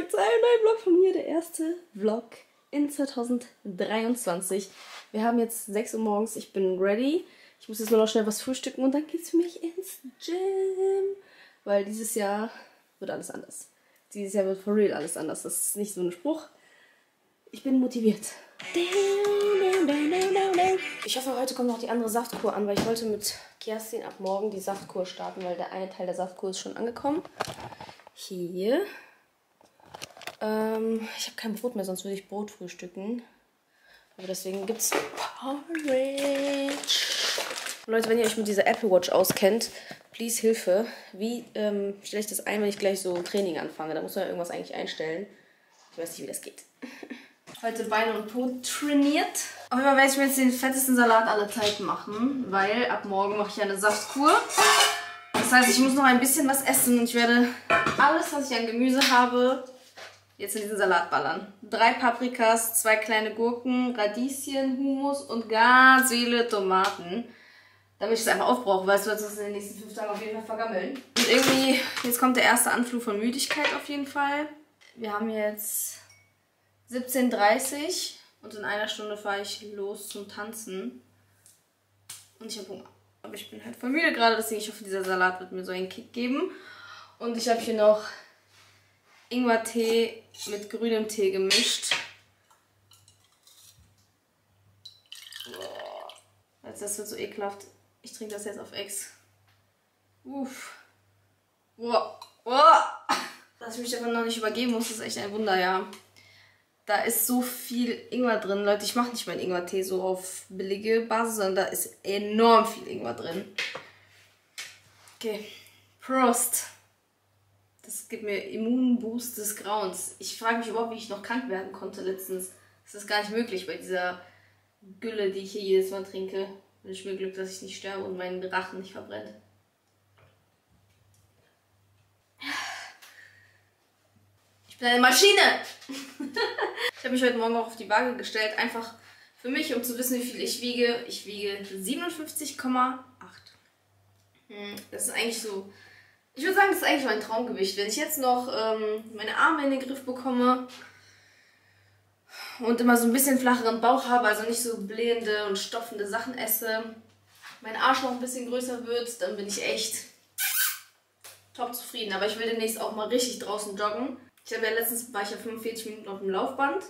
zurück zu einem neuen Vlog von mir, der erste Vlog in 2023. Wir haben jetzt 6 Uhr morgens, ich bin ready. Ich muss jetzt nur noch schnell was frühstücken und dann geht's für mich ins Gym. Weil dieses Jahr wird alles anders. Dieses Jahr wird for real alles anders. Das ist nicht so ein Spruch. Ich bin motiviert. Ich hoffe, heute kommt noch die andere Saftkur an, weil ich wollte mit Kerstin ab morgen die Saftkur starten, weil der eine Teil der Saftkur ist schon angekommen. Hier. Ich habe kein Brot mehr, sonst würde ich Brot frühstücken. Aber deswegen gibt es Porridge. Leute, wenn ihr euch mit dieser Apple Watch auskennt, please Hilfe. Wie stelle ich das ein, wenn ich gleich so Training anfange? Da muss man ja irgendwas eigentlich einstellen. Ich weiß nicht, wie das geht. Heute Beine und Po trainiert. Auf jeden Fall werde ich mir jetzt den fettesten Salat aller Zeiten machen, weil ab morgen mache ich ja eine Saftkur. Das heißt, ich muss noch ein bisschen was essen und ich werde alles, was ich an Gemüse habe, jetzt in diesen Salat ballern. 3 Paprikas, 2 kleine Gurken, Radieschen, Hummus und ganz viele Tomaten. Damit ich es einfach aufbrauche, weil sonst wird es in den nächsten 5 Tagen auf jeden Fall vergammeln. Und irgendwie, jetzt kommt der erste Anflug von Müdigkeit auf jeden Fall. Wir haben jetzt 17:30 Uhr und in einer Stunde fahre ich los zum Tanzen. Und ich habe Hunger. Aber ich bin halt voll müde gerade, deswegen ich hoffe, dieser Salat wird mir so einen Kick geben. Und ich habe hier noch Ingwertee mit grünem Tee gemischt. Also das wird so ekelhaft. Ich trinke das jetzt auf Ex. Uff. Dass ich mich davon noch nicht übergeben muss, ist echt ein Wunder, ja. Da ist so viel Ingwer drin. Leute, ich mache nicht meinen Ingwertee so auf billige Basis, sondern da ist enorm viel Ingwer drin. Okay. Prost. Das gibt mir Immunboost des Grauens. Ich frage mich überhaupt, wie ich noch krank werden konnte letztens. Das ist gar nicht möglich bei dieser Gülle, die ich hier jedes Mal trinke. Wünsche mir Glück, dass ich nicht sterbe und meinen Rachen nicht verbrennt. Ich bin eine Maschine! Ich habe mich heute Morgen auch auf die Waage gestellt, einfach für mich, um zu wissen, wie viel ich wiege. Ich wiege 57,8. Das ist eigentlich so, ich würde sagen, das ist eigentlich mein Traumgewicht. Wenn ich jetzt noch meine Arme in den Griff bekomme und immer so ein bisschen flacheren Bauch habe, also nicht so blähende und stopfende Sachen esse, mein Arsch noch ein bisschen größer wird, dann bin ich echt top zufrieden. Aber ich will demnächst auch mal richtig draußen joggen. Ich habe ja letztens, war ich ja 45 Minuten auf dem Laufband,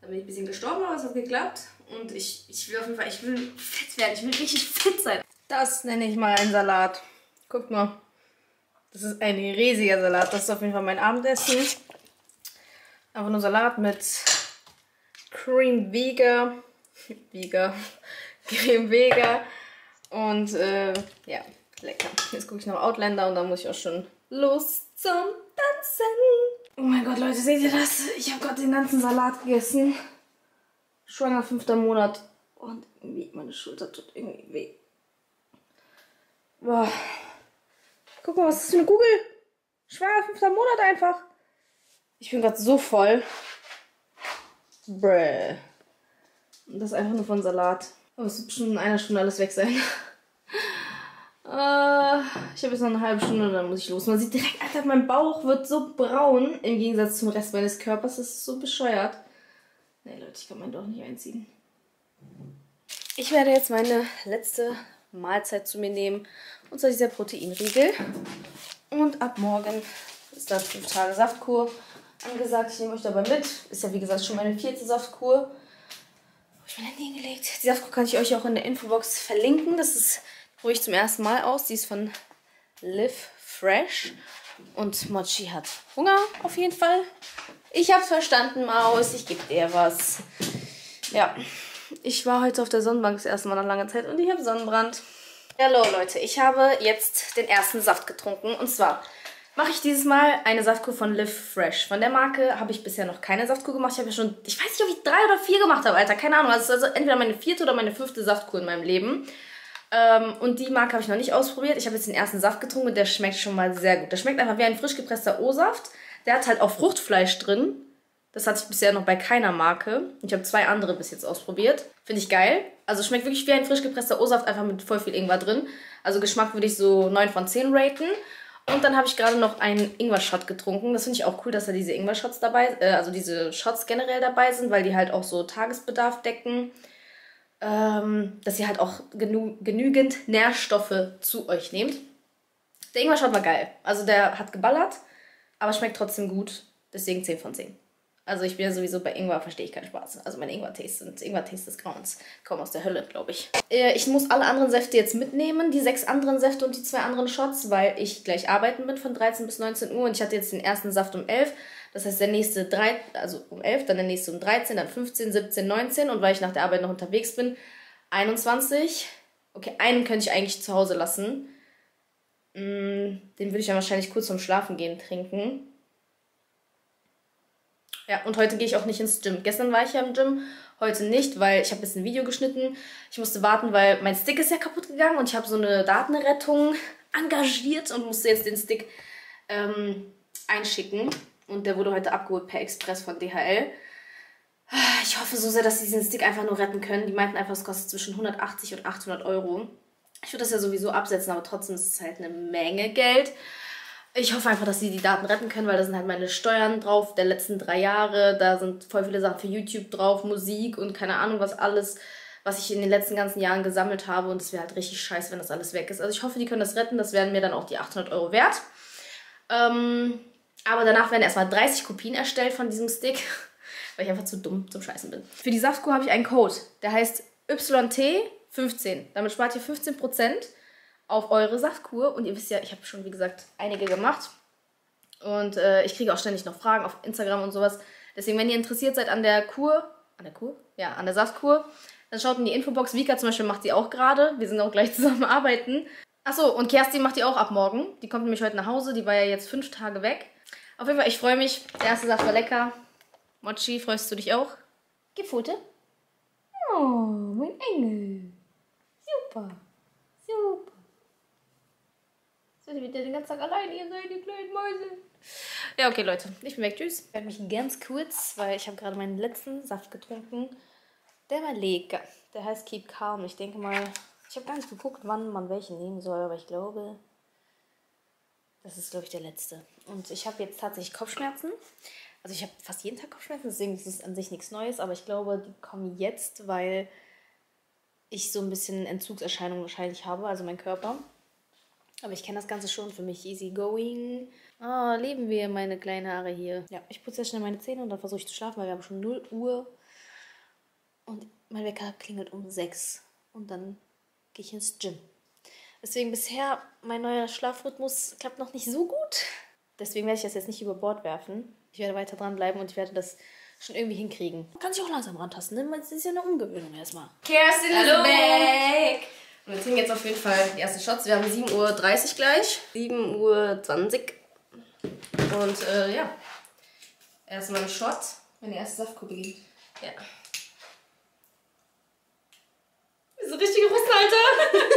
da bin ich ein bisschen gestorben, aber es hat geklappt. Und ich will auf jeden Fall, ich will fett werden, ich will richtig fett sein. Das nenne ich mal einen Salat. Guckt mal, das ist ein riesiger Salat, das ist auf jeden Fall mein Abendessen. Einfach nur Salat mit Cream Vega, Creme Vega und ja, lecker. Jetzt gucke ich noch Outlander und dann muss ich auch schon los zum Tanzen. Oh mein Gott, Leute, seht ihr das? Ich habe gerade den ganzen Salat gegessen. Schwanger, 5. Monat. Und irgendwie, meine Schulter tut irgendwie weh. Boah. Guck mal, was ist das für eine Kugel? Schwanger, 5. Monat einfach. Ich bin gerade so voll. Bräh. Und das einfach nur von Salat. Aber es wird schon in einer Stunde alles weg sein. Ich habe jetzt noch eine halbe Stunde, dann muss ich los. Man sieht direkt, Alter, mein Bauch wird so braun, im Gegensatz zum Rest meines Körpers. Das ist so bescheuert. Nee, Leute, ich kann meinen Bauch nicht einziehen. Ich werde jetzt meine letzte Mahlzeit zu mir nehmen. Und zwar dieser Proteinriegel. Und ab morgen ist dann 5 Tage Saftkur angesagt. Ich nehme euch dabei mit. Ist ja, wie gesagt, schon meine 4. Saftkur. Wo ich mein Handy hingelegt? Die Saftkur kann ich euch auch in der Infobox verlinken. Das ist... Ruhig zum ersten Mal aus. Die ist von LiveFresh. Und Mochi hat Hunger auf jeden Fall. Ich hab's verstanden, Maus. Ich geb dir was. Ja, ich war heute auf der Sonnenbank das erste Mal nach langer Zeit und ich habe Sonnenbrand. Hallo Leute, ich habe jetzt den ersten Saft getrunken. Und zwar mache ich dieses Mal eine Saftkur von LiveFresh. Von der Marke habe ich bisher noch keine Saftkur gemacht. Ich habe ja schon, ich weiß nicht, ob ich 3 oder 4 gemacht habe, Alter. Keine Ahnung. Das ist also entweder meine 4. oder meine 5. Saftkur in meinem Leben. Und die Marke habe ich noch nicht ausprobiert. Ich habe jetzt den ersten Saft getrunken und der schmeckt schon mal sehr gut. Der schmeckt einfach wie ein frisch gepresster O-Saft. Der hat halt auch Fruchtfleisch drin. Das hatte ich bisher noch bei keiner Marke. Ich habe 2 andere bis jetzt ausprobiert. Finde ich geil. Also schmeckt wirklich wie ein frisch gepresster O-Saft, einfach mit voll viel Ingwer drin. Also Geschmack würde ich so 9 von 10 raten. Und dann habe ich gerade noch einen Ingwer-Shot getrunken. Das finde ich auch cool, dass da diese Ingwer-Shots dabei, also diese Shots generell dabei sind, weil die halt auch so Tagesbedarf decken. Dass ihr halt auch genügend Nährstoffe zu euch nehmt. Der Ingwer-Shot war geil. Also der hat geballert, aber schmeckt trotzdem gut. Deswegen 10 von 10. Also ich bin ja sowieso bei Ingwer, verstehe ich keinen Spaß. Also meine Ingwer-Tees sind Ingwer-Tees des Grauens. Kommen aus der Hölle, glaube ich. Ich muss alle anderen Säfte jetzt mitnehmen. Die 6 anderen Säfte und die 2 anderen Shots, weil ich gleich arbeiten bin von 13 bis 19 Uhr. Und ich hatte jetzt den ersten Saft um 11. Das heißt, der nächste um 11, dann der nächste um 13, dann 15, 17, 19. Und weil ich nach der Arbeit noch unterwegs bin, 21. Okay, einen könnte ich eigentlich zu Hause lassen. Den würde ich dann wahrscheinlich kurz vorm Schlafen gehen trinken. Ja, und heute gehe ich auch nicht ins Gym. Gestern war ich ja im Gym, heute nicht, weil ich habe jetzt ein Video geschnitten. Ich musste warten, weil mein Stick ist ja kaputt gegangen und ich habe so eine Datenrettung engagiert und musste jetzt den Stick einschicken. Und der wurde heute abgeholt per Express von DHL. Ich hoffe so sehr, dass sie diesen Stick einfach nur retten können. Die meinten einfach, es kostet zwischen 180 und 800 Euro. Ich würde das ja sowieso absetzen, aber trotzdem ist es halt eine Menge Geld. Ich hoffe einfach, dass sie die Daten retten können, weil da sind halt meine Steuern drauf der letzten 3 Jahre. Da sind voll viele Sachen für YouTube drauf, Musik und keine Ahnung was alles, was ich in den letzten ganzen Jahren gesammelt habe. Und es wäre halt richtig scheiße, wenn das alles weg ist. Also ich hoffe, die können das retten. Das wären mir dann auch die 800 Euro wert. Aber danach werden erstmal 30 Kopien erstellt von diesem Stick, weil ich einfach zu dumm zum Scheißen bin. Für die Saftkur habe ich einen Code. Der heißt YT15. Damit spart ihr 15% auf eure Saftkur. Und ihr wisst ja, ich habe schon, wie gesagt, einige gemacht. Und ich kriege auch ständig noch Fragen auf Instagram und sowas. Deswegen, wenn ihr interessiert seid an der Kur, ja, an der Saftkur, dann schaut in die Infobox. Vika zum Beispiel macht die auch gerade. Wir sind auch gleich zusammen arbeiten. Achso, und Kerstin macht die auch ab morgen. Die kommt nämlich heute nach Hause. Die war ja jetzt 5 Tage weg. Auf jeden Fall, ich freue mich. Der erste Saft war lecker. Mochi, freust du dich auch? Gib Pfote. Oh, mein Engel. Super. Super. Sollte wieder den ganzen Tag alleine hier sein, die kleinen Mäuse. Ja, okay, Leute. Ich bin weg. Tschüss. Ich werde mich ganz kurz, weil ich habe gerade meinen letzten Saft getrunken. Der war lecker. Der heißt Keep Calm. Ich denke mal, ich habe gar nicht geguckt, wann man welchen nehmen soll, aber ich glaube, das ist, glaube ich, der letzte. Und ich habe jetzt tatsächlich Kopfschmerzen. Also ich habe fast jeden Tag Kopfschmerzen, deswegen ist es an sich nichts Neues, aber ich glaube, die kommen jetzt, weil ich so ein bisschen Entzugserscheinungen wahrscheinlich habe, also mein Körper. Aber ich kenne das Ganze schon, für mich easy going. Ah, leben wir, meine kleinen Haare hier. Ja, ich putze jetzt schnell meine Zähne und dann versuche ich zu schlafen, weil wir haben schon 0 Uhr. Und mein Wecker klingelt um 6 und dann gehe ich ins Gym. Deswegen bisher, mein neuer Schlafrhythmus klappt noch nicht so gut. Deswegen werde ich das jetzt nicht über Bord werfen. Ich werde weiter dranbleiben und ich werde das schon irgendwie hinkriegen. Man kann sich auch langsam rantasten, ne? Das ist ja eine Umgewöhnung erstmal. Kerstin ist weg! Und wir trinken jetzt auf jeden Fall die ersten Shots. Wir haben 7.30 Uhr gleich. 7.20 Uhr. Und ja, erstmal ein Shot, wenn die erste Saftkuppe geht. Ja. Wir sind richtige Rüsthalter!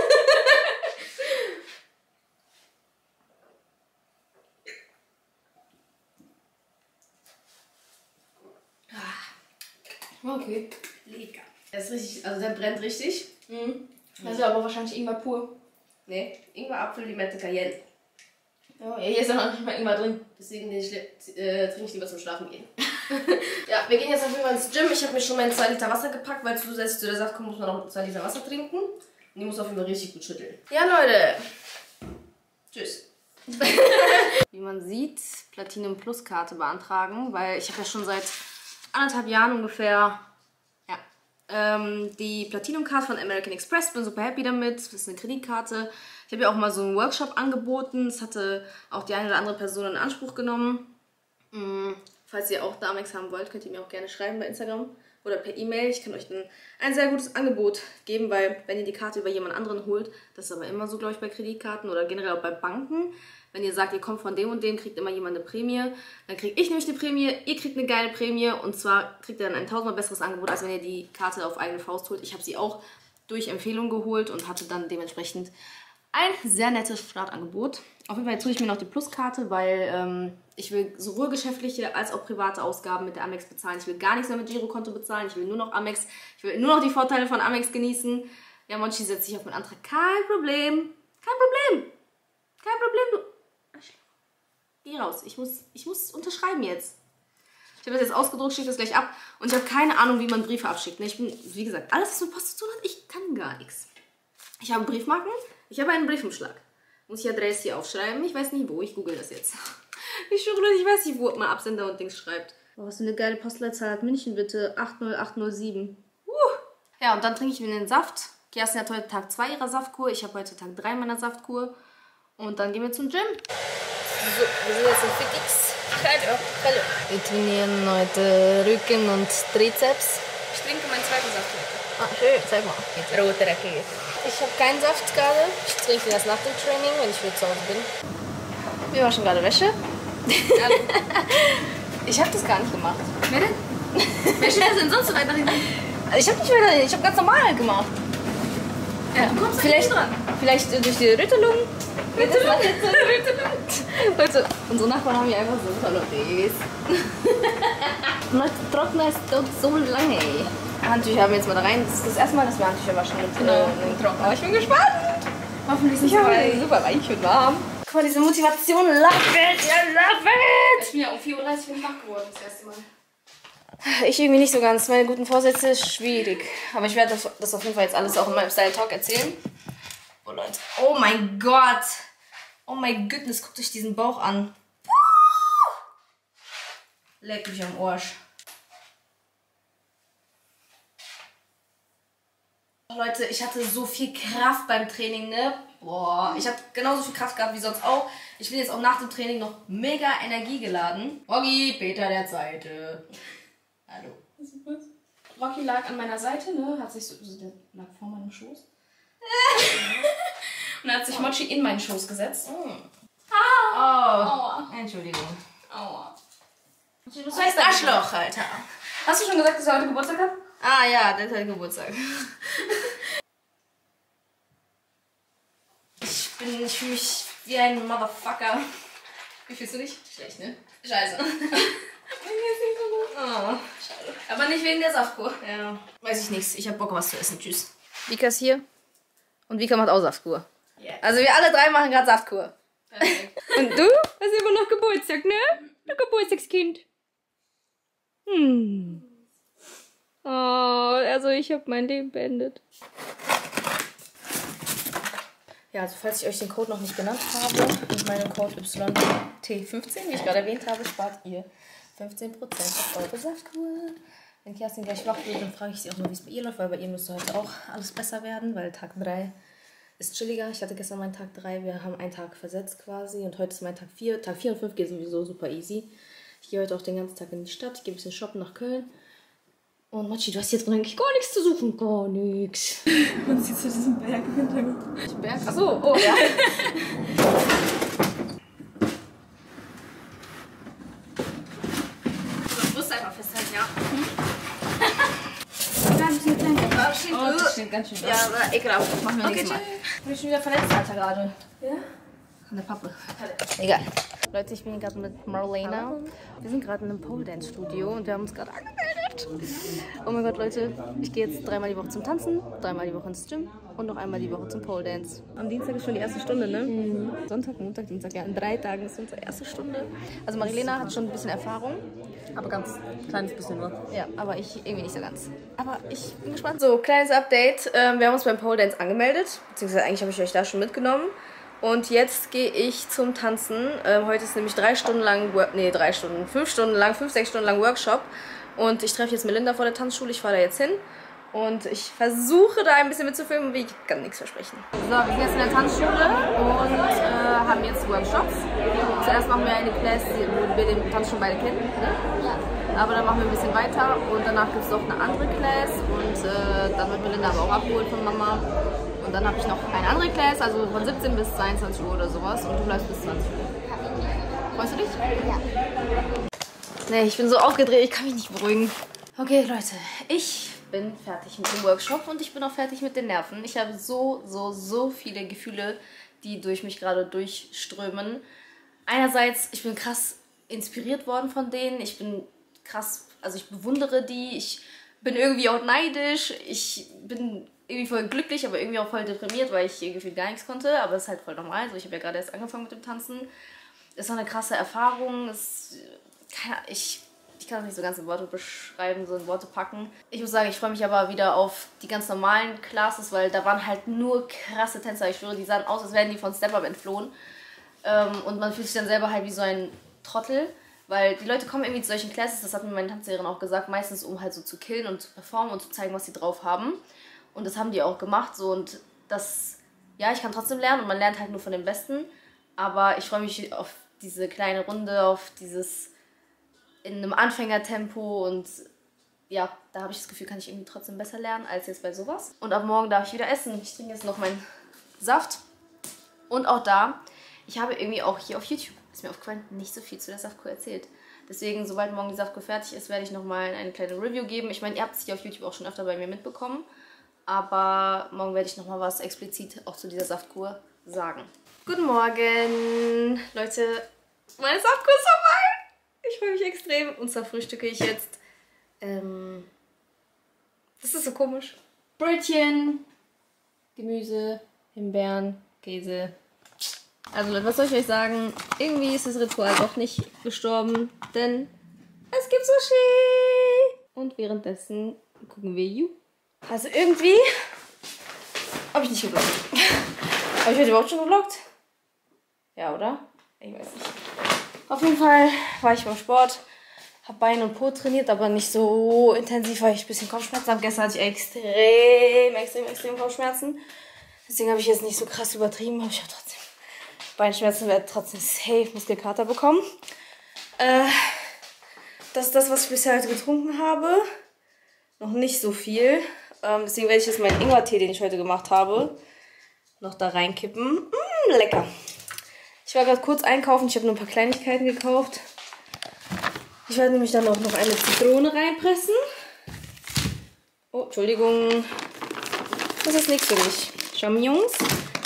Okay. Lecker. Der ist richtig, also der brennt richtig. Mhm. Also aber wahrscheinlich Ingwer pur. Ne, Ingwer, Apfel, Limette, Cayenne. Oh, ja, hier ist ja noch nicht mal Ingwer drin. Deswegen trinke ich lieber zum Schlafen gehen. Ja, wir gehen jetzt auf jeden Fall ins Gym. Ich habe mir schon mein 2 Liter Wasser gepackt, weil zusätzlich zu der Saftkur muss man noch 2 Liter Wasser trinken. Und die muss auf jeden Fall richtig gut schütteln. Ja, Leute. Tschüss. Wie man sieht, Platinum Plus Karte beantragen, weil ich habe ja schon seit 1,5 Jahren ungefähr ja, die Platinum-Karte von American Express. Bin super happy damit. Das ist eine Kreditkarte. Ich habe ja auch mal so einen Workshop angeboten. Das hatte auch die eine oder andere Person in Anspruch genommen. Falls ihr auch Damex haben wollt, könnt ihr mir auch gerne schreiben bei Instagram oder per E-Mail. Ich kann euch dann ein sehr gutes Angebot geben, weil wenn ihr die Karte über jemand anderen holt, das ist aber immer so, glaube ich, bei Kreditkarten oder generell auch bei Banken. Wenn ihr sagt, ihr kommt von dem und dem, kriegt immer jemand eine Prämie, dann kriege ich nämlich eine Prämie, ihr kriegt eine geile Prämie und zwar kriegt ihr dann ein 1000-mal besseres Angebot, als wenn ihr die Karte auf eigene Faust holt. Ich habe sie auch durch Empfehlung geholt und hatte dann dementsprechend ein sehr nettes Startangebot. Auf jeden Fall jetzt hole ich mir noch die Pluskarte, weil ich will sowohl geschäftliche als auch private Ausgaben mit der Amex bezahlen. Ich will gar nichts mehr mit Girokonto bezahlen, ich will nur noch Amex, ich will nur noch die Vorteile von Amex genießen. Ja, Monchi setzt sich auf meinen Antrag. Kein Problem, kein Problem, kein Problem, du... Geh raus. Ich muss unterschreiben jetzt. Ich habe das jetzt ausgedruckt, schicke das gleich ab. Und ich habe keine Ahnung, wie man Briefe abschickt. Ich bin, wie gesagt, alles, was mit Post zu tun hat, ich kann gar nichts. Ich habe Briefmarken. Ich habe einen Briefumschlag. Muss ich Adresse hier aufschreiben? Ich weiß nicht wo. Ich google das jetzt. Ich schwöre, ich weiß nicht, wo man Absender und Dings schreibt. Oh, was für eine geile Postleitzahl hat München bitte. 80807. Ja, und dann trinke ich wieder den Saft. Kerstin hat heute Tag 2 ihrer Saftkur. Ich habe heute Tag 3 meiner Saftkur. Und dann gehen wir zum Gym. So, wir sind jetzt im Fit X. Hallo. Wir trainieren heute Rücken und Trizeps. Ich trinke meinen zweiten Saft heute. Ah, schön, zeig mal. Rote Rakete. Ich habe keinen Saft gerade. Ich trinke das nach dem Training, wenn ich wieder zu Hause bin. Wir waschen gerade Wäsche. Hallo. Ich habe das gar nicht gemacht. Wer denn? Wer steht das denn sonst so weit nach hinten? Ich habe nicht mehr, ich habe ganz normal gemacht. Ja, du kommst vielleicht dran. Vielleicht durch die Rüttelung. Rüttelung. Unsere Nachbarn haben hier einfach so tolle Babys. Leute, trocknen ist doch so lange, ey. Handtücher haben wir jetzt mal da rein. Das ist das erste Mal, dass wir Handtücher waschen mit Trocknen. Aber ich bin gespannt. Hoffentlich nicht so super weich und warm. Guck mal, diese Motivation. Love it, I love it. Ich bin ja um 4:30 Uhr wach geworden das erste Mal. Ich irgendwie nicht so ganz. Meine guten Vorsätze, schwierig. Aber ich werde das auf jeden Fall jetzt alles auch in meinem Style-Talk erzählen. Oh Leute. Oh mein Gott. Oh mein Goodness, guckt euch diesen Bauch an. Leck mich am Arsch. Leute, ich hatte so viel Kraft beim Training, ne? Boah, ich habe genauso viel Kraft gehabt wie sonst auch. Ich bin jetzt auch nach dem Training noch mega energiegeladen. Rogi, Peter der Zweite. Hallo. Rocky lag an meiner Seite, ne? Hat sich so der lag vor meinem Schoß. Und hat sich Mochi in meinen Schoß gesetzt. Oh. Aua. Entschuldigung. Aua. Du heißt Arschloch, Alter. Hast du schon gesagt, dass er heute Geburtstag hat? Ah ja, der hat heute Geburtstag. Ich fühle mich wie ein Motherfucker. Wie fühlst du dich? Schlecht, ne? Scheiße. Oh, schade. Aber nicht wegen der Saftkur. Ja. Weiß ich nichts. Ich hab Bock, was zu essen. Tschüss. Vika ist hier. Und Vika macht auch Saftkur. Yes. Also wir alle drei machen gerade Saftkur. Perfekt. Und du hast immer noch Geburtstag, ne? Du Geburtstagskind. Hm. Oh, also ich habe mein Leben beendet. Ja, also falls ich euch den Code noch nicht genannt habe, mit meinem Code YT15, wie ich gerade erwähnt habe, spart ihr 15% auf eure Saftkur. Wenn Kerstin gleich wach wird, dann frage ich sie auch mal, wie es bei ihr läuft, weil bei ihr müsste heute auch alles besser werden, weil Tag 3 ist chilliger. Ich hatte gestern meinen Tag 3, wir haben einen Tag versetzt quasi und heute ist mein Tag 4. Tag 4 und 5 geht sowieso super easy. Ich gehe heute auch den ganzen Tag in die Stadt, ich gehe ein bisschen shoppen nach Köln. Und Mochi, du hast jetzt eigentlich gar nichts zu suchen. Gar nichts. Man sieht so diesen Berg im Hintergrund. Berg? Achso, oh ja. Oh, das steht ganz schön. Ja, aber ekelhaft. Machen wir nächstes Mal. Ich bin schon wieder verletzt, Alter, gerade. Ja? An der Pappe. Egal. Leute, ich bin gerade mit Marlena. Wir sind gerade in einem Pole-Dance-Studio und wir haben uns gerade angemeldet. Oh mein Gott, Leute. Ich gehe jetzt 3-mal die Woche zum Tanzen, 3-mal die Woche ins Gym und noch 1-mal die Woche zum Pole-Dance. Am Dienstag ist schon die erste Stunde, ne? Mhm. Sonntag, Montag, Dienstag. Ja, in 3 Tagen ist unsere erste Stunde. Also Marlena hat schon ein bisschen Erfahrung. Aber ganz kleines bisschen nur. Ja, aber ich irgendwie nicht so ganz. Aber ich bin gespannt. So, kleines Update. Wir haben uns beim Pole-Dance angemeldet. Beziehungsweise eigentlich habe ich euch da schon mitgenommen. Und jetzt gehe ich zum Tanzen. Heute ist nämlich 5, 6 Stunden lang Workshop. Und ich treffe jetzt Melinda vor der Tanzschule. Ich fahre da jetzt hin. Und ich versuche da ein bisschen mitzufilmen, wie ich kann nichts versprechen. So, wir sind jetzt in der Tanzschule und haben jetzt Workshops. Zuerst machen wir eine Class, wo wir den Tanz schon beide kennen. Ne? Aber dann machen wir ein bisschen weiter und danach gibt es noch eine andere Class. Und dann wird Melinda aber auch abgeholt von Mama. Und dann habe ich noch eine andere Class, also von 17 bis 22 Uhr oder sowas. Und du bleibst bis 20 Uhr. Freust du dich? Ja. Nee, ich bin so aufgedreht, ich kann mich nicht beruhigen. Okay, Leute, ich bin fertig mit dem Workshop und ich bin auch fertig mit den Nerven. Ich habe so viele Gefühle, die durch mich gerade durchströmen. Einerseits, ich bin krass inspiriert worden von denen. Ich bin krass, also ich bewundere die. Ich bin irgendwie auch neidisch. Ich bin irgendwie voll glücklich, aber irgendwie auch voll deprimiert, weil ich irgendwie gar nichts konnte. Aber es ist halt voll normal. Also ich habe ja gerade erst angefangen mit dem Tanzen. Ist noch eine krasse Erfahrung. Ist, ich kann das nicht so ganz in Worte beschreiben, so in Worte packen. Ich muss sagen, ich freue mich aber wieder auf die ganz normalen Classes, weil da waren halt nur krasse Tänzer. Ich schwöre, die sahen aus, als wären die von Step Up entflohen. Und man fühlt sich dann selber halt wie so ein Trottel. Weil die Leute kommen irgendwie zu solchen Classes, das hat mir meine Tanzlehrerin auch gesagt, meistens um halt so zu killen und zu performen und zu zeigen, was sie drauf haben. Und das haben die auch gemacht. So, und das, ja, ich kann trotzdem lernen und man lernt halt nur von den Besten. Aber ich freue mich auf diese kleine Runde, auf dieses in einem Anfängertempo. Und ja, da habe ich das Gefühl, kann ich irgendwie trotzdem besser lernen als jetzt bei sowas. Und ab morgen darf ich wieder essen. Ich trinke jetzt noch meinen Saft. Und auch da, ich habe irgendwie auch hier auf YouTube, ist mir aufgefallen, nicht so viel zu der Saftkur erzählt. Deswegen, sobald morgen die Saftkur fertig ist, werde ich nochmal eine kleine Review geben. Ich meine, ihr habt es hier auf YouTube auch schon öfter bei mir mitbekommen. Aber morgen werde ich nochmal was explizit auch zu dieser Saftkur sagen. Guten Morgen, Leute. Meine Saftkur ist vorbei. Ich freue mich extrem. Und zwar frühstücke ich jetzt. Das ist so komisch. Brötchen, Gemüse, Himbeeren, Käse. Also Leute, was soll ich euch sagen? Irgendwie ist das Ritual doch nicht gestorben, denn es gibt Sushi! Und währenddessen gucken wir You. Also irgendwie habe ich nicht gebloggt. Habe ich heute überhaupt schon gebloggt? Ja, oder? Ich weiß nicht. Auf jeden Fall war ich beim Sport, habe Bein und Po trainiert, aber nicht so intensiv, weil ich ein bisschen Kopfschmerzen habe. Gestern hatte ich extrem Kopfschmerzen. Deswegen habe ich jetzt nicht so krass übertrieben, aber ich habe trotzdem Beinschmerzen, werde trotzdem safe Muskelkater bekommen. Das ist das, was ich bisher heute getrunken habe. Noch nicht so viel. Deswegen werde ich jetzt meinen Ingwertee, den ich heute gemacht habe, noch da reinkippen. Lecker. Ich war gerade kurz einkaufen. Ich habe nur ein paar Kleinigkeiten gekauft. Ich werde nämlich dann auch noch eine Zitrone reinpressen. Oh, Entschuldigung. Das ist nichts für mich. Champignons.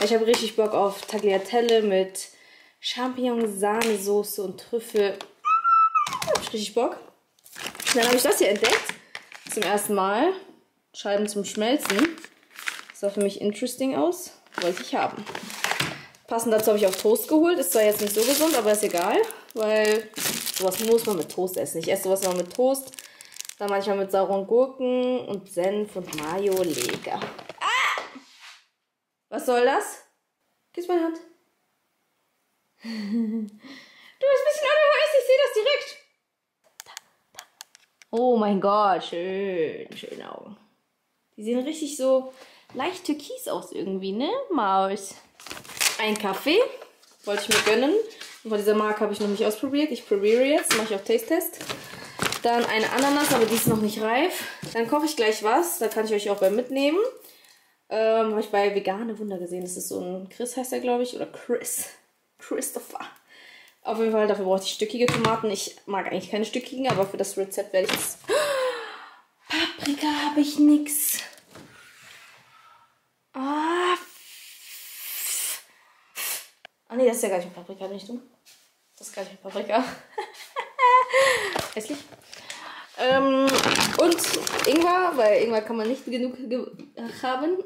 Ich habe richtig Bock auf Tagliatelle mit Champignons, Sahnesoße und Trüffel. Hab ich richtig Bock. Dann habe ich das hier entdeckt. Zum ersten Mal. Scheiben zum Schmelzen. Sah für mich interesting aus. Wollte ich haben. Passend dazu habe ich auch Toast geholt. Ist zwar jetzt nicht so gesund, aber ist egal. Weil sowas muss man mit Toast essen. Ich esse sowas immer mit Toast. Dann manchmal mit sauren Gurken und Senf und Mayo. Lecker. Was soll das? Küss meine Hand. Du bist ein bisschen unruhig, ich sehe das direkt. Oh mein Gott, schön, schöne Augen. Die sehen richtig so leicht türkis aus irgendwie, ne? Maus. Ein Kaffee wollte ich mir gönnen. Und von dieser Marke habe ich noch nicht ausprobiert. Ich probiere jetzt, mache ich auch Taste-Test. Dann eine Ananas, aber die ist noch nicht reif. Dann koche ich gleich was, da kann ich euch auch beim mitnehmen. Habe ich bei Vegane Wunder gesehen. Das ist so ein Chris, heißt er, glaube ich. Oder Chris. Christopher. Auf jeden Fall, dafür brauchte ich stückige Tomaten. Ich mag eigentlich keine stückigen, aber für das Rezept werde ich es. Paprika habe ich nix. Ah ne, das ist ja gar nicht mit Paprika, bin ich dumm? Das ist gar nicht mit Paprika. Hässlich. Und Ingwer, weil Ingwer kann man nicht genug haben.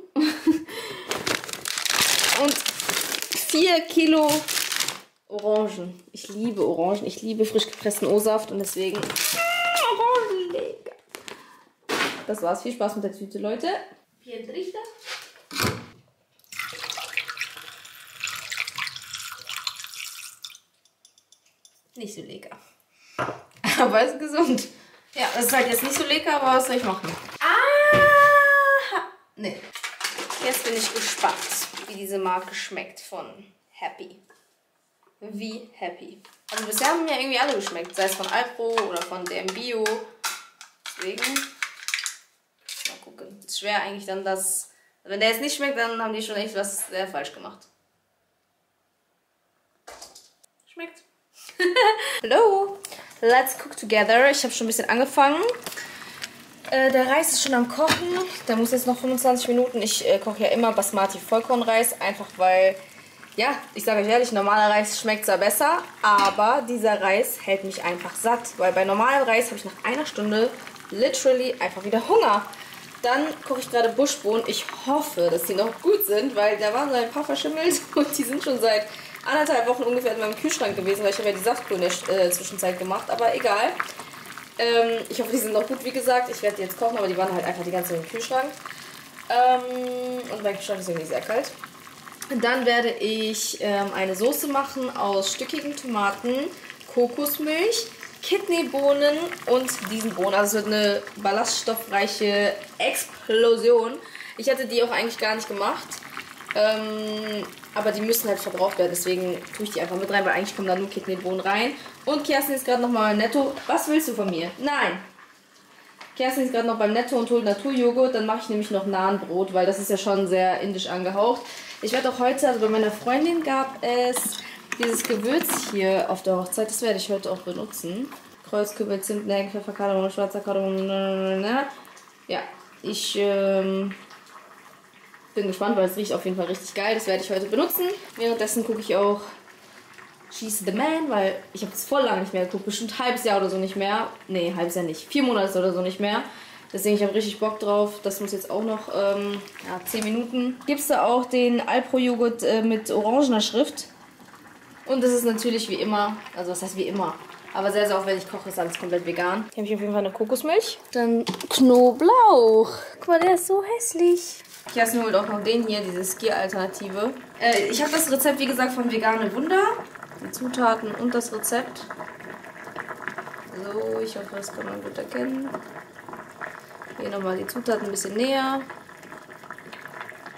Und 4 Kilo Orangen. Ich liebe Orangen. Ich liebe frisch gepressten O-Saft und deswegen Orangen, lecker. Das war's. Viel Spaß mit der Tüte, Leute. Piedrichter. Nicht so lecker. Aber ist gesund. Ja, das ist halt jetzt nicht so lecker, aber was soll ich machen? Ah! Nee. Jetzt bin ich gespannt, wie diese Marke schmeckt von Happy. Wie Happy. Also bisher haben mir irgendwie alle geschmeckt. Sei es von Alpro oder von DM Bio. Deswegen. Mal gucken. Ist schwer eigentlich dann, dass. Wenn der jetzt nicht schmeckt, dann haben die schon echt was sehr falsch gemacht. Schmeckt. Hello! Let's cook together. Ich habe schon ein bisschen angefangen. Der Reis ist schon am Kochen. Der muss jetzt noch 25 Minuten. Ich koche ja immer Basmati Vollkornreis. Einfach weil, ja, ich sage euch ehrlich, normaler Reis schmeckt zwar besser, aber dieser Reis hält mich einfach satt. Weil bei normalem Reis habe ich nach einer Stunde literally einfach wieder Hunger. Dann gucke ich gerade Buschbohnen. Ich hoffe, dass die noch gut sind, weil da waren so ein paar verschimmelt und die sind schon seit 1,5 Wochen ungefähr in meinem Kühlschrank gewesen, weil ich habe ja die Saftkur in der Zwischenzeit gemacht, aber egal. Ich hoffe, die sind noch gut, wie gesagt. Ich werde die jetzt kochen, aber die waren halt einfach die ganze Zeit im Kühlschrank. Und mein Kühlschrank ist irgendwie sehr kalt. Dann werde ich eine Soße machen aus stückigen Tomaten, Kokosmilch, Kidneybohnen und diesen Bohnen. Also es wird eine ballaststoffreiche Explosion. Ich hatte die auch eigentlich gar nicht gemacht. Aber die müssen halt verbraucht werden, deswegen tue ich die einfach mit rein, weil eigentlich kommen da nur Kidneybohnen rein. Und Kerstin ist gerade noch mal beim Netto. Was willst du von mir? Nein! Kerstin ist gerade noch beim Netto und holt Naturjoghurt. Dann mache ich nämlich noch Naanbrot, weil das ist ja schon sehr indisch angehaucht. Ich werde auch heute, also bei meiner Freundin gab es dieses Gewürz hier auf der Hochzeit. Das werde ich heute auch benutzen. Kreuzkümmel, Zimt, Nelkenpfeffer, Kardamom, schwarzer Kardamom. Ja, ich bin gespannt, weil es riecht auf jeden Fall richtig geil. Das werde ich heute benutzen. Währenddessen gucke ich auch She's the Man, weil ich habe es voll lange nicht mehr geguckt. Bestimmt ein halbes Jahr oder so nicht mehr. Nee, halbes Jahr nicht. 4 Monate oder so nicht mehr. Deswegen, ich habe richtig Bock drauf. Das muss jetzt auch noch 10 Minuten. Gibt es da auch den Alpro-Joghurt mit orangener Schrift. Und das ist natürlich wie immer, also was heißt wie immer, aber sehr, sehr oft, wenn ich koche, ist alles komplett vegan. Hier habe ich auf jeden Fall eine Kokosmilch. Dann Knoblauch. Guck mal, der ist so hässlich. Ich hasse nur auch noch den hier, diese Skier-Alternative. Ich habe das Rezept, wie gesagt, von Vegane Wunder. Die Zutaten und das Rezept. So, ich hoffe, das kann man gut erkennen. Hier nochmal die Zutaten ein bisschen näher.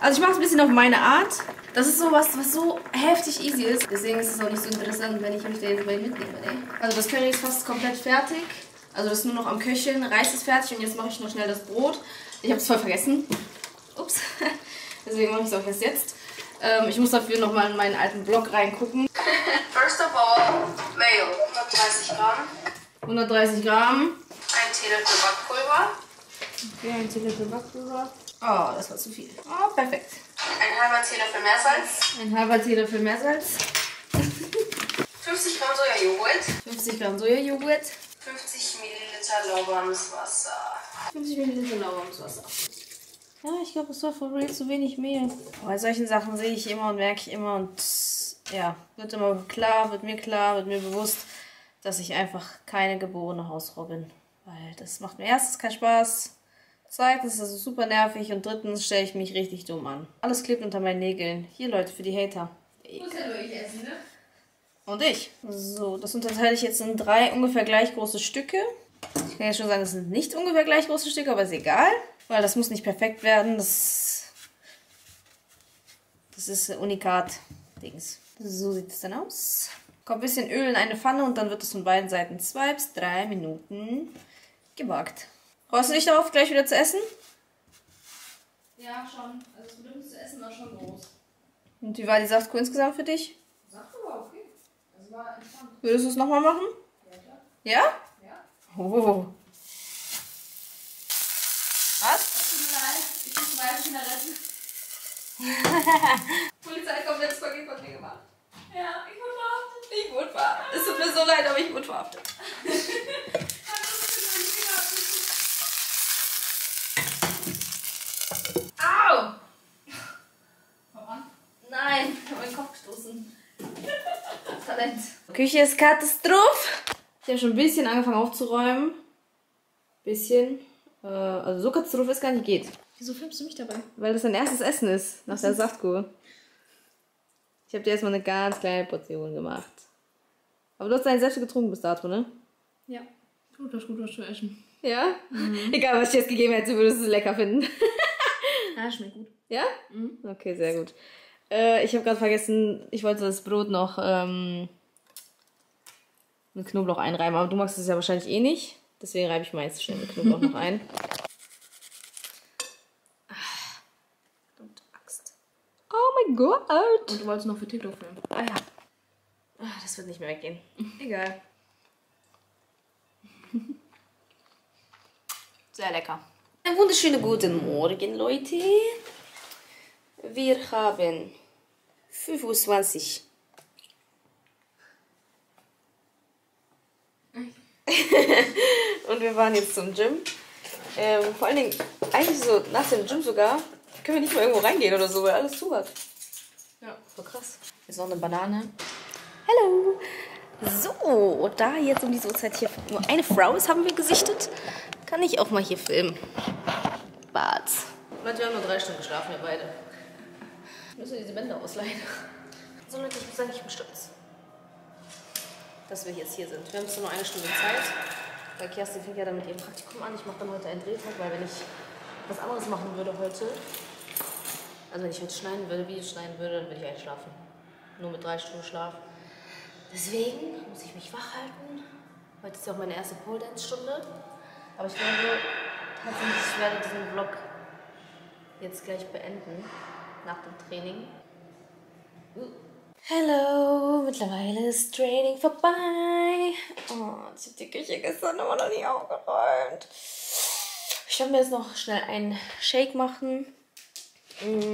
Also ich mache es ein bisschen auf meine Art. Das ist sowas, was so heftig easy ist. Deswegen ist es auch nicht so interessant, wenn ich mich da jetzt bei mitnehme. Ey. Also das Curry ist fast komplett fertig. Also das ist nur noch am Köcheln. Reis ist fertig und jetzt mache ich noch schnell das Brot. Ich habe es voll vergessen. Ups. Deswegen mache ich es auch erst jetzt. Ich muss dafür nochmal in meinen alten Blog reingucken. First of all, Mayo. 130 Gramm. 130 Gramm. Ein Teelöffel Backpulver. Okay, ein Teelöffel Backpulver. Oh, das war zu viel. Oh, perfekt. Ein halber Teelöffel Meersalz. Ein halber Teelöffel Meersalz. 50 Gramm Sojajoghurt. 50 Gramm Sojajoghurt. 50 Milliliter lauwarmes Wasser. 50 Milliliter lauwarmes Wasser. Ja, ich glaube, es war für real zu wenig Mehl. Bei solchen Sachen sehe ich immer und merke ich immer und ja, wird immer klar, wird mir bewusst, dass ich einfach keine geborene Hausfrau bin. Weil das macht mir erstens keinen Spaß, zweitens ist es super nervig und drittens stelle ich mich richtig dumm an. Alles klebt unter meinen Nägeln. Hier, Leute, für die Hater. Ich muss ja nur ich essen, ne? Und ich. So, das unterteile ich jetzt in 3 ungefähr gleich große Stücke. Ich kann ja schon sagen, es sind nicht ungefähr gleich große Stücke, aber ist egal. Weil das muss nicht perfekt werden. Das ist Unikat-Dings. So sieht es dann aus. Kommt ein bisschen Öl in eine Pfanne und dann wird es von beiden Seiten 2 bis 3 Minuten gebackt. Freust du dich darauf, gleich wieder zu essen? Ja, schon. Also das Bedürfnis zu essen war schon groß. Und wie war die Saftkur insgesamt für dich? Saftkur war okay. Also war entspannt. Würdest du es nochmal machen? Ja, klar. Ja? Ja. Oh. Was? Es tut mir leid, ich muss meine Kinder retten. Die Polizei kommt jetzt von mir gemacht. Ja, ich wurde verhaftet. Ich wurde verhaftet. Es tut mir so leid, aber ich wurde verhaftet. Au! Warum? Nein, ich habe meinen Kopf gestoßen. Talent. Küche ist Katastrophe. Ich habe schon ein bisschen angefangen aufzuräumen. Bisschen. Also so Katastrophe ist gar nicht geht. Wieso filmst du mich dabei? Weil das dein erstes Essen ist, nach der Saftkur. Ich habe dir erstmal eine ganz kleine Portion gemacht. Aber du hast deine Säfte getrunken bis dato, ne? Ja. Gut, was zu essen. Ja? Mhm. Egal, was ich jetzt gegeben hätte, würdest du es lecker finden. Ja, schmeckt gut. Ja? Mhm. Okay, sehr gut. Ich habe gerade vergessen, ich wollte das Brot noch mit Knoblauch einreiben, aber du magst es ja wahrscheinlich eh nicht. Deswegen reibe ich mal jetzt schnell mit Knoblauch noch ein. Ach, verdammte Axt. Oh mein Gott! Und du wolltest noch für TikTok filmen. Ah ja. Ach, das wird nicht mehr weggehen. Egal. Sehr lecker. Einen wunderschönen guten Morgen, Leute. Wir haben 25. Und wir waren jetzt zum Gym. Vor allen Dingen, eigentlich so nach dem Gym sogar, können wir nicht mal irgendwo reingehen oder so, weil alles zu hat. Ja. So krass. Jetzt noch eine Banane. Hallo! So, da jetzt um diese Uhrzeit hier nur eine Frau ist, haben wir gesichtet. Kann ich auch mal hier filmen. Barts. Leute, wir haben nur 3 Stunden geschlafen, wir beide. Wir müssen diese Bänder ausleihen. So Leute, ich muss sagen, ich bin stolz, dass wir jetzt hier sind. Wir haben zwar nur 1 Stunde Zeit, weil Kerstin fängt ja dann mit ihrem Praktikum an. Ich mache dann heute einen Drehtag, weil wenn ich was anderes machen würde heute, also wenn ich heute schneiden würde, Videos schneiden würde, dann würde ich einschlafen. Nur mit 3 Stunden Schlaf. Deswegen muss ich mich wach halten. Heute ist ja auch meine erste Pole-Dance-Stunde. Aber ich glaube tatsächlich, ich werde diesen Vlog jetzt gleich beenden, nach dem Training. Hello, mittlerweile ist Training vorbei. Oh, ich habe die Küche gestern immer noch nicht aufgeräumt. Ich werde mir jetzt noch schnell einen Shake machen, damit ich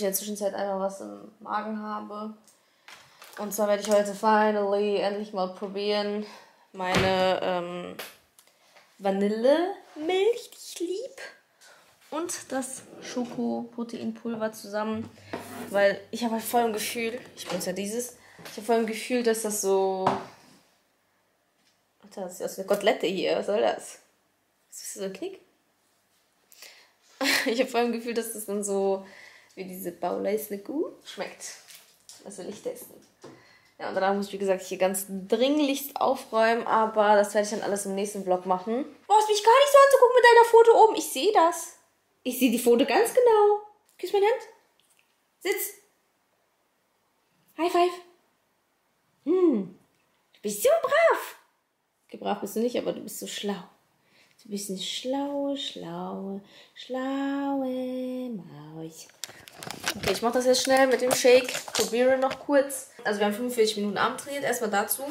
in der Zwischenzeit einfach was im Magen habe. Und zwar werde ich heute finally endlich mal probieren, meine Vanillemilch, die ich liebe, und das Schoko-Proteinpulver zusammen, weil ich habe halt voll im Gefühl, ich benutze ja dieses, ich habe voll im Gefühl, dass das so, Alter, das ist aus der Kotelette hier, was soll das? Ist das so ein Knick? Ich habe voll im Gefühl, dass das dann so wie diese Bauleisne gut schmeckt. Das will ich testen. Ja, und danach muss ich, wie gesagt, hier ganz dringlichst aufräumen, aber das werde ich dann alles im nächsten Vlog machen. Du brauchst mich gar nicht so anzugucken mit deiner Foto oben. Ich sehe das. Ich sehe die Foto ganz genau. Küss meine Hand. Sitz. High five. Du bist so brav. Okay, brav bist du nicht, aber du bist so schlau. Du bist eine schlaue Maus. Okay, ich mache das jetzt schnell mit dem Shake. Probiere noch kurz. Also wir haben 45 Minuten Arm trainiert. Erstmal dazu.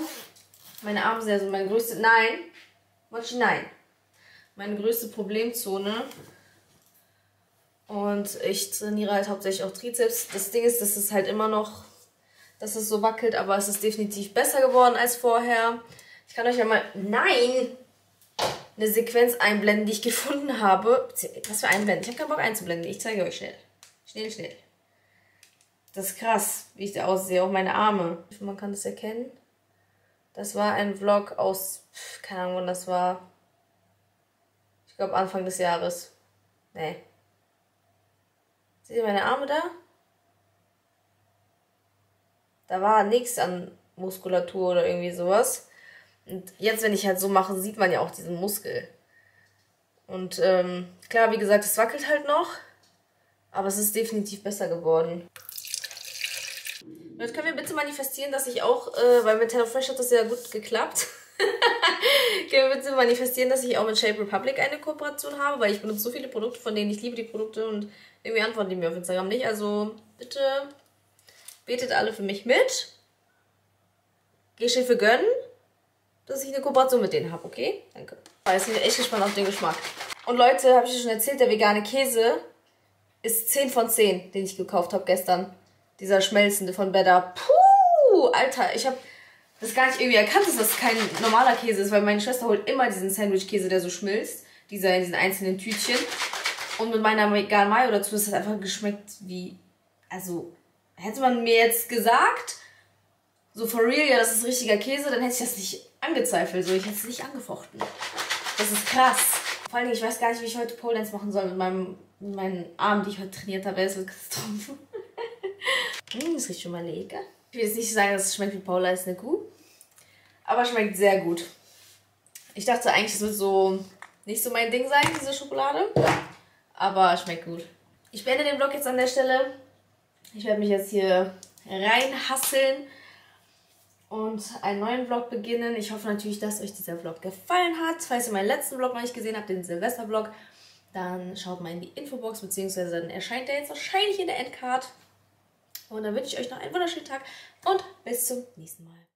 Meine Arme sind ja so mein größtes... Nein. Meine größte Problemzone. Und ich trainiere halt hauptsächlich auch Trizeps. Das Ding ist, dass es halt immer noch... dass es so wackelt, aber es ist definitiv besser geworden als vorher. Ich kann euch ja mal... Nein! Eine Sequenz einblenden, die ich gefunden habe. Was für einblenden? Ich habe keinen Bock einzublenden. Ich zeige euch schnell. Schnell. Das ist krass, wie ich da aussehe. Auch meine Arme. Man kann das erkennen. Das war ein Vlog aus... keine Ahnung, wann das war. Ich glaube Anfang des Jahres. Nee. Seht ihr meine Arme da? Da war nichts an Muskulatur oder irgendwie sowas. Und jetzt, wenn ich halt so mache, sieht man ja auch diesen Muskel. Und klar, wie gesagt, es wackelt halt noch. Aber es ist definitiv besser geworden. Leute, können wir bitte manifestieren, dass ich auch, weil mit HelloFresh hat das ja gut geklappt. Können wir bitte manifestieren, dass ich auch mit Shape Republic eine Kooperation habe, weil ich benutze so viele Produkte, von denen ich liebe die Produkte und irgendwie antworten die mir auf Instagram nicht. Also bitte betet alle für mich mit. Geschiffe gönnen, dass ich eine Kooperation mit denen habe, okay? Danke. Jetzt bin ich echt gespannt auf den Geschmack. Und Leute, habe ich euch schon erzählt, der vegane Käse ist 10 von 10, den ich gekauft habe gestern. Dieser schmelzende von Bedda. Puh, Alter, ich habe das gar nicht irgendwie erkannt, dass das kein normaler Käse ist, weil meine Schwester holt immer diesen Sandwich-Käse, der so schmilzt. Dieser in diesen einzelnen Tütchen. Und mit meiner Vegane Mayo dazu ist das einfach geschmeckt wie... Also, hätte man mir jetzt gesagt, so for real, ja, das ist richtiger Käse, dann hätte ich das nicht angezweifelt. So, ich hätte es nicht angefochten. Das ist krass. Vor allem, ich weiß gar nicht, wie ich heute Pole Dance machen soll mit meinen Armen, die ich heute trainiert habe. Das wird Katastrophe. Das riecht schon mal lecker. Ich will jetzt nicht sagen, dass es schmeckt wie Paula ist eine Kuh. Aber es schmeckt sehr gut. Ich dachte eigentlich, es wird so nicht so mein Ding sein, diese Schokolade. Aber es schmeckt gut. Ich beende den Vlog jetzt an der Stelle. Ich werde mich jetzt hier reinhasseln und einen neuen Vlog beginnen. Ich hoffe natürlich, dass euch dieser Vlog gefallen hat. Falls ihr meinen letzten Vlog noch nicht gesehen habt, den Silvester-Vlog, dann schaut mal in die Infobox, beziehungsweise dann erscheint der jetzt wahrscheinlich in der Endcard. Und dann wünsche ich euch noch einen wunderschönen Tag und bis zum nächsten Mal.